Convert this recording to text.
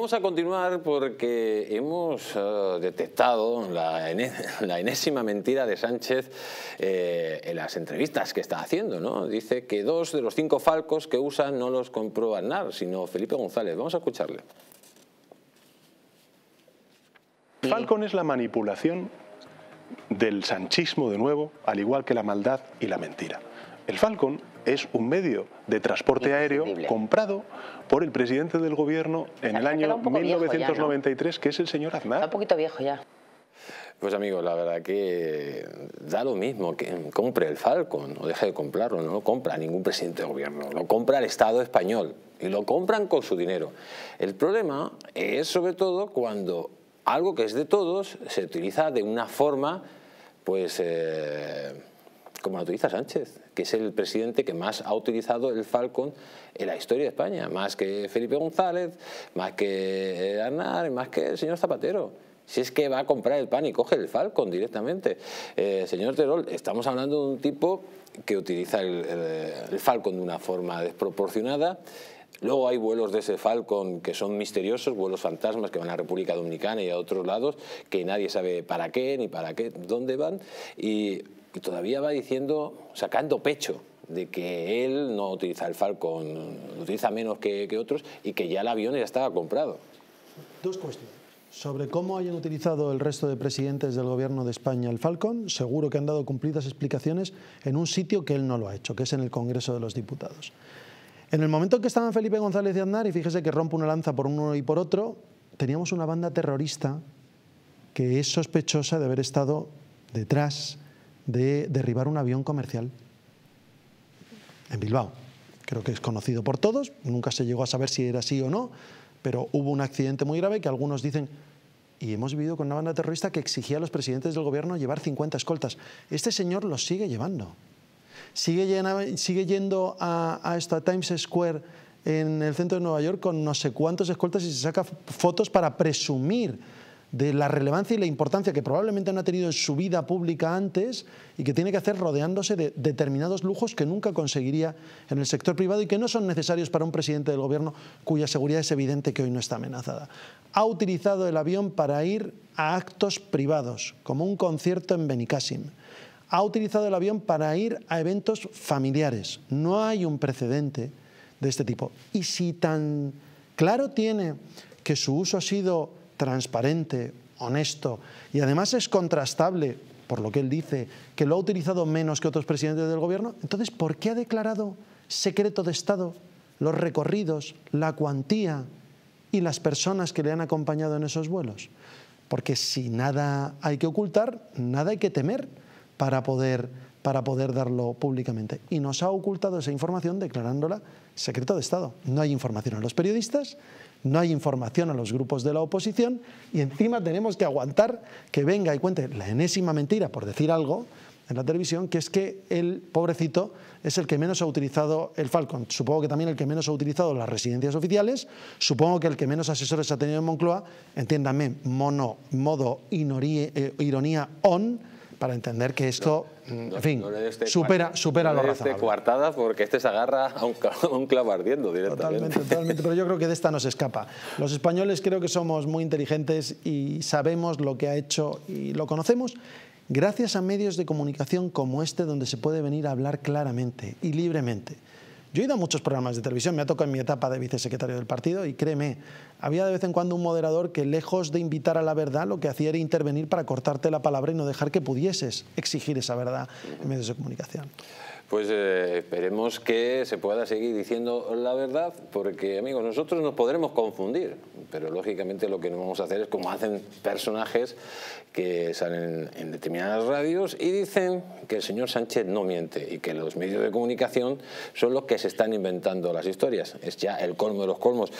Vamos a continuar porque hemos detectado la enésima mentira de Sánchez en las entrevistas que está haciendo, ¿no? Dice que 2 de los 5 Falcons que usa no los compró Aznar, sino Felipe González. Vamos a escucharle. Falcon es la manipulación del sanchismo de nuevo, al igual que la maldad y la mentira. El Falcon es un medio de transporte aéreo comprado por el presidente del gobierno en el año 1993, que es el señor Aznar. Está un poquito viejo ya. Pues amigos, la verdad que da lo mismo que compre el Falcon o deje de comprarlo, no lo compra ningún presidente de gobierno, lo compra el Estado español y lo compran con su dinero. El problema es sobre todo cuando algo que es de todos se utiliza de una forma, pues... como lo utiliza Sánchez, que es el presidente que más ha utilizado el Falcon en la historia de España, más que Felipe González, más que Aznar, más que el señor Zapatero. Si es que va a comprar el pan y coge el Falcon directamente. Señor Terol, estamos hablando de un tipo que utiliza el Falcon de una forma desproporcionada. Luego hay vuelos de ese Falcon que son misteriosos, vuelos fantasmas que van a la República Dominicana y a otros lados, que nadie sabe para qué ni para qué, dónde van. Y todavía va diciendo, sacando pecho, de que él no utiliza el Falcon, lo utiliza menos que otros y que ya el avión ya estaba comprado. 2 cuestiones. Sobre cómo hayan utilizado el resto de presidentes del gobierno de España el Falcon, seguro que han dado cumplidas explicaciones en un sitio que él no lo ha hecho, que es en el Congreso de los Diputados. En el momento que estaban Felipe González y Aznar, y fíjese que rompe una lanza por uno y por otro, teníamos una banda terrorista que es sospechosa de haber estado detrás de derribar un avión comercial en Bilbao. Creo que es conocido por todos, nunca se llegó a saber si era así o no, pero hubo un accidente muy grave que algunos dicen, y hemos vivido con una banda terrorista que exigía a los presidentes del gobierno llevar 50 escoltas. Este señor los sigue llevando. Sigue yendo a Times Square en el centro de Nueva York con no sé cuántos escoltas y se saca fotos para presumir de la relevancia y la importancia que probablemente no ha tenido en su vida pública antes y que tiene que hacer rodeándose de determinados lujos que nunca conseguiría en el sector privado y que no son necesarios para un presidente del gobierno cuya seguridad es evidente que hoy no está amenazada. Ha utilizado el avión para ir a actos privados, como un concierto en Benicassim. Ha utilizado el avión para ir a eventos familiares. No hay un precedente de este tipo. Y si tan claro tiene que su uso ha sido transparente, honesto y además es contrastable, por lo que él dice, que lo ha utilizado menos que otros presidentes del gobierno, entonces ¿por qué ha declarado secreto de Estado los recorridos, la cuantía y las personas que le han acompañado en esos vuelos? Porque si nada hay que ocultar, nada hay que temer para poder darlo públicamente. Y nos ha ocultado esa información declarándola secreto de Estado. No hay información a los periodistas, no hay información a los grupos de la oposición y encima tenemos que aguantar que venga y cuente la enésima mentira, por decir algo, en la televisión, que es que el pobrecito es el que menos ha utilizado el Falcon. Supongo que también el que menos ha utilizado las residencias oficiales, supongo que el que menos asesores ha tenido en Moncloa, entiéndanme, modo ironía on, para entender que esto, en fin, supera lo razonable. No le des coartada porque este se agarra a un clavo ardiendo directamente. Totalmente, pero yo creo que de esta nos escapa. Los españoles creo que somos muy inteligentes y sabemos lo que ha hecho y lo conocemos gracias a medios de comunicación como este, donde se puede venir a hablar claramente y libremente. Yo he ido a muchos programas de televisión, me ha tocado en mi etapa de vicesecretario del partido y créeme, había de vez en cuando un moderador que lejos de invitar a la verdad lo que hacía era intervenir para cortarte la palabra y no dejar que pudieses exigir esa verdad en medios de comunicación. Pues esperemos que se pueda seguir diciendo la verdad porque, amigos, nosotros nos podremos confundir, pero lógicamente lo que no vamos a hacer es como hacen personajes que salen en determinadas radios y dicen que el señor Sánchez no miente y que los medios de comunicación son los que se están inventando las historias. Es ya el colmo de los colmos.